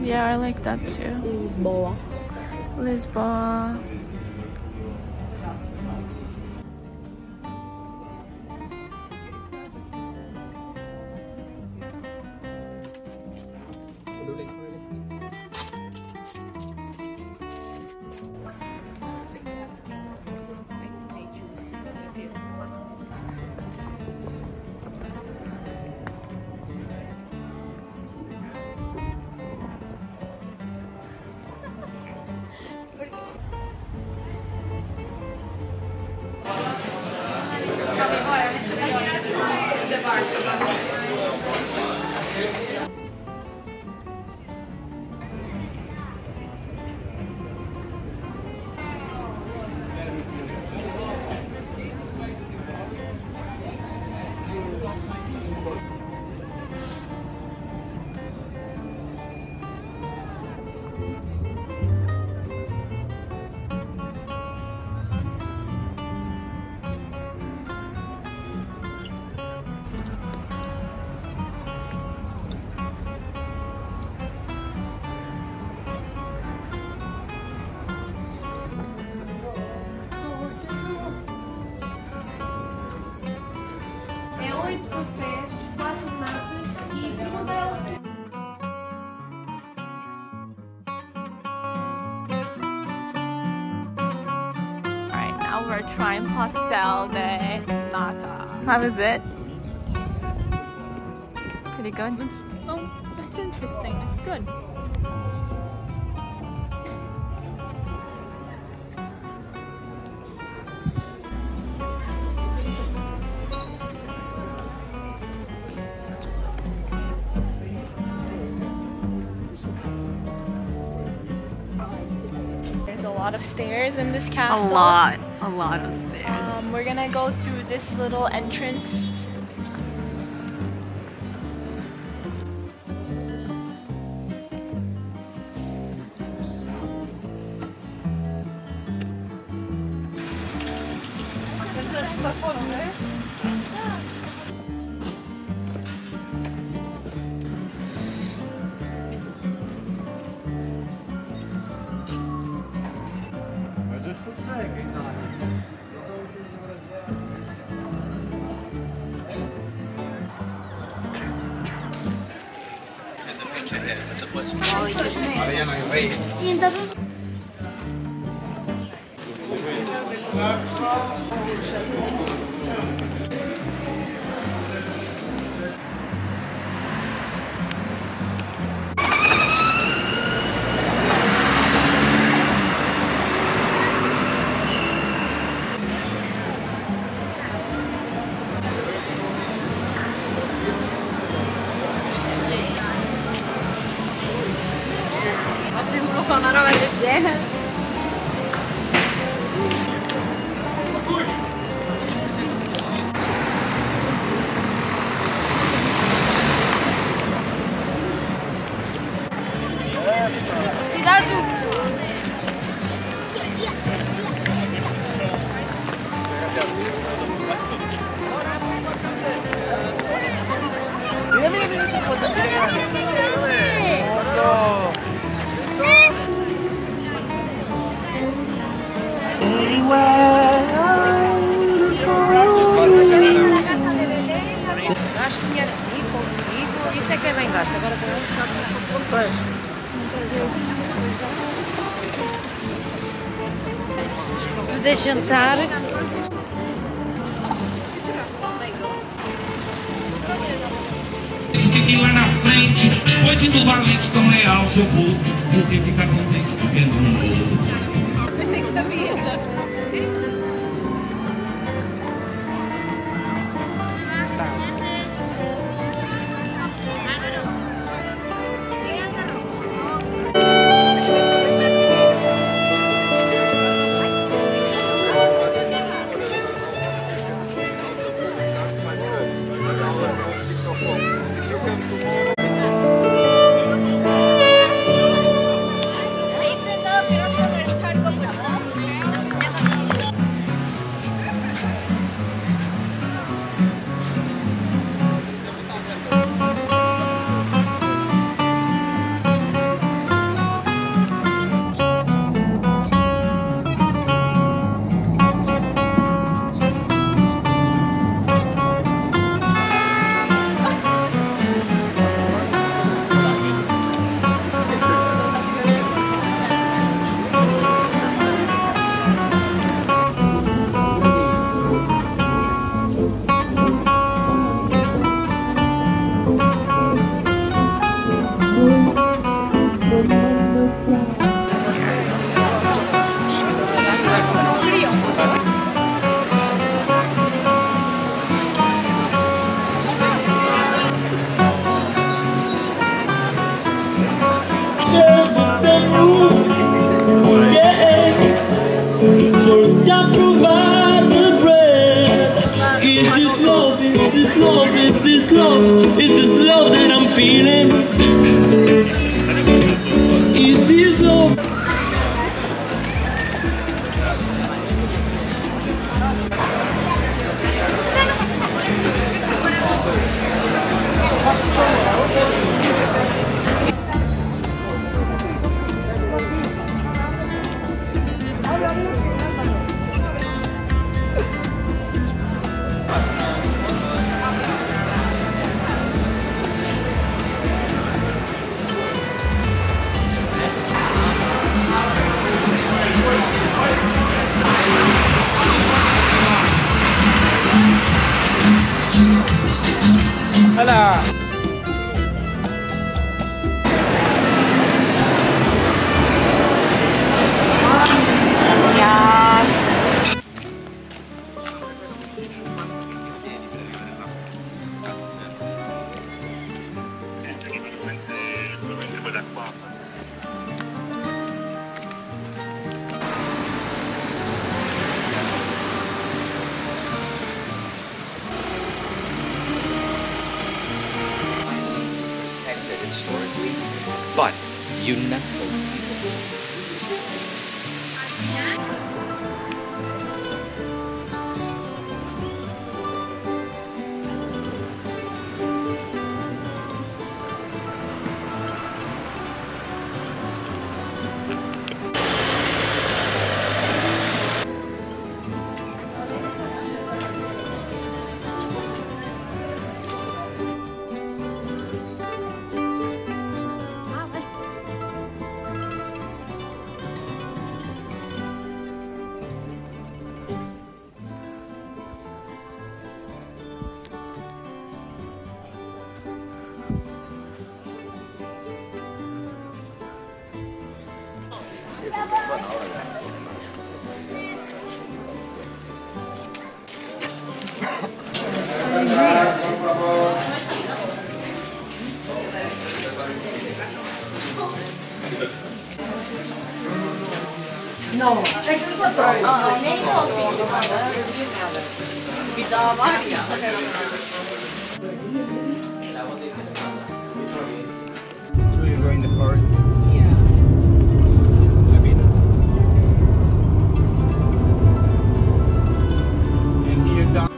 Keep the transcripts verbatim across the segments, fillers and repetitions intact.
Yeah, I like that too. Lisboa. Lisboa. We're trying pastel de nata. How is it? Pretty good? It's, oh, it's interesting. It's good. There's a lot of stairs in this castle. A lot. A lot of stairs. Um, we're gonna go through this little entrance. Vamos é jantar. Fica aqui lá na frente, hoje do valente tão leal, seu povo, porque fica contente do bem do mundo. Você sei que sabia já. Historically, but UNESCO Não, deixa eu contar. Ah, nem não, filho, não vi nada. Me dá uma marinha. So you go in the forest? Yeah. A bit. And you're done.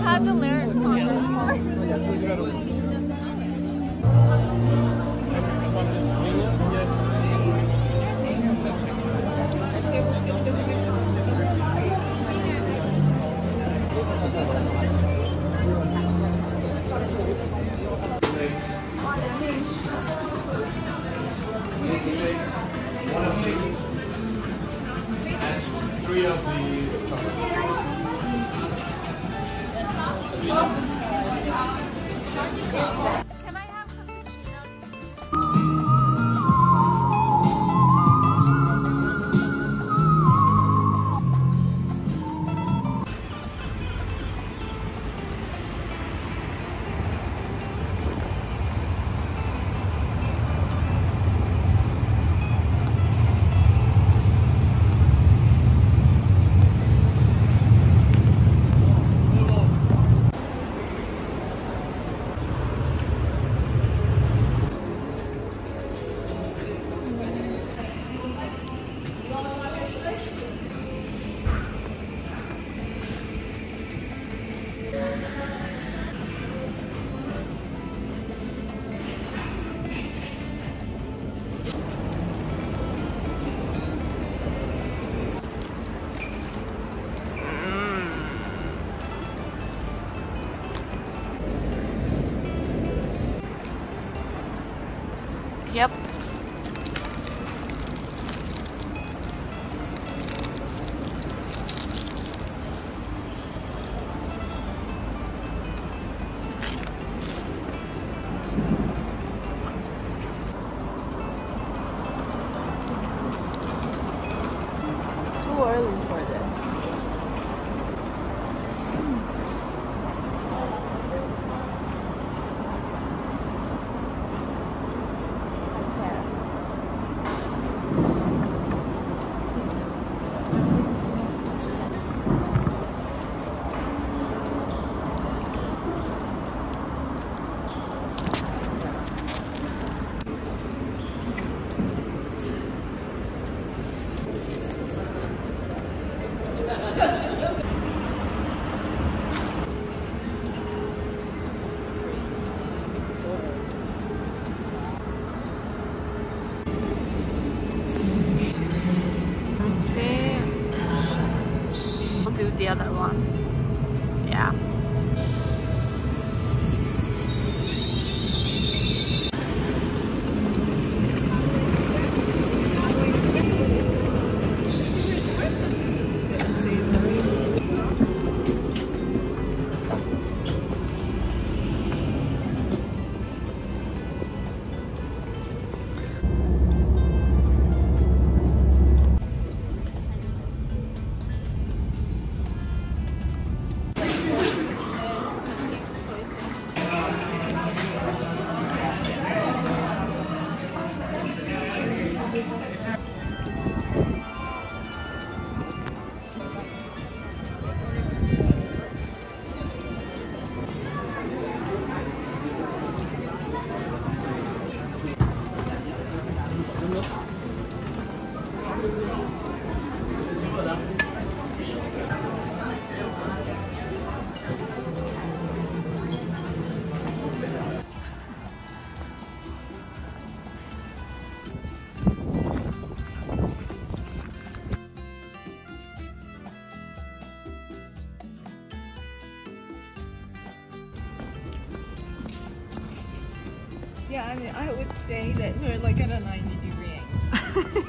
had the lyrics on and three of the chocolates. Can I have Yep. The other one. Yeah. Yeah, I mean, I would say that we're like at a ninety degree angle.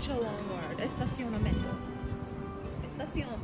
such a long word. Estacionamento. Estacion.